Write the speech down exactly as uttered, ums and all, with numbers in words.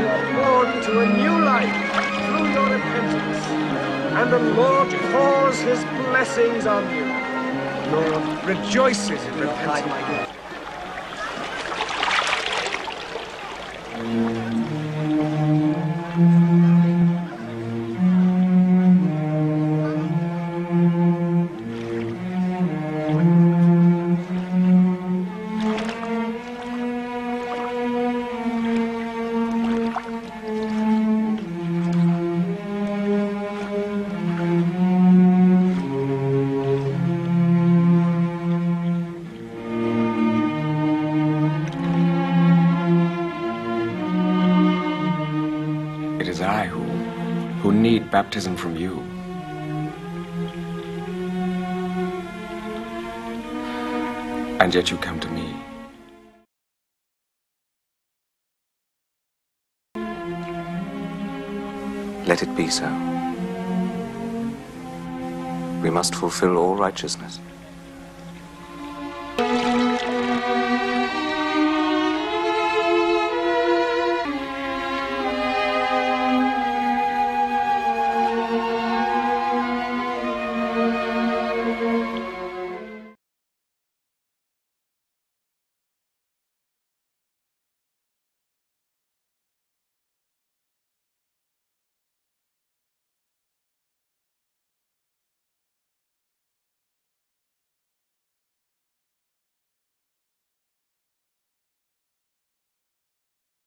you are born to a new life through your repentance, and the Lord pours his blessings on you. The Lord rejoices in repentance. Baptism from you. And yet you come to me. Let it be so. We must fulfill all righteousness.